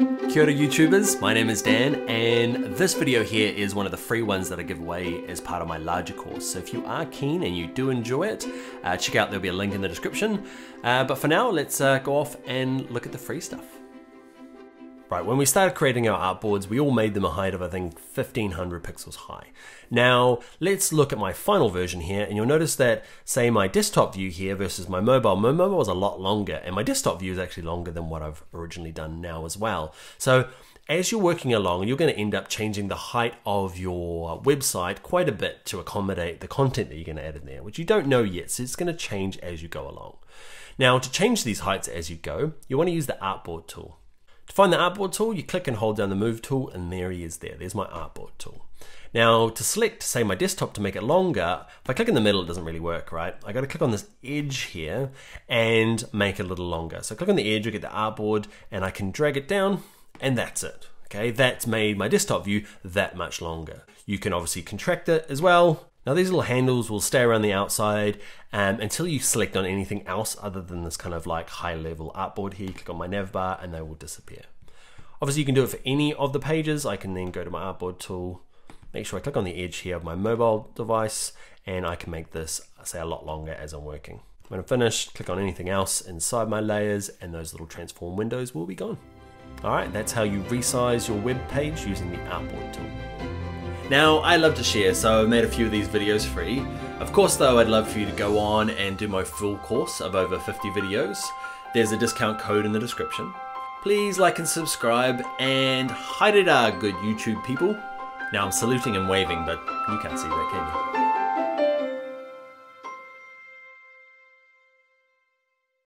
Kia ora YouTubers, my name is Dan, and this video here is one of the free ones that I give away as part of my larger course. So if you are keen and you do enjoy it, check out, there'll be a link in the description. But for now, let's go off and look at the free stuff. Right, when we started creating our artboards, we all made them a height of, I think, 1500 pixels high. Now, let's look at my final version here, and you'll notice that, say, my desktop view here versus my mobile was a lot longer, and my desktop view is actually longer than what I've originally done now as well. So, as you're working along, you're going to end up changing the height of your website quite a bit to accommodate the content that you're going to add in there, which you don't know yet, so it's going to change as you go along. Now, to change these heights as you go, you want to use the Artboard tool. To find the Artboard tool, you click and hold down the Move tool, and there he is there. There's my Artboard tool. Now, to select, say, my desktop to make it longer, if I click in the middle, it doesn't really work, right? I gotta click on this edge here and make it a little longer. So click on the edge, you get the Artboard, and I can drag it down, and that's it. Okay, that's made my desktop view that much longer. You can obviously contract it as well. Now these little handles will stay around the outside until you select on anything else other than this kind of like high level artboard here. You click on my nav bar and they will disappear. Obviously you can do it for any of the pages. I can then go to my artboard tool, make sure I click on the edge here of my mobile device, and I can make this, say, a lot longer as I'm working. When I'm finished, click on anything else inside my layers and those little transform windows will be gone. All right, that's how you resize your web page using the artboard tool. Now, I love to share, so I've made a few of these videos free. Of course though, I'd love for you to go on and do my full course of over 50 videos. There's a discount code in the description. Please like and subscribe, and haere rā, good YouTube people. Now I'm saluting and waving, but you can't see that, can you?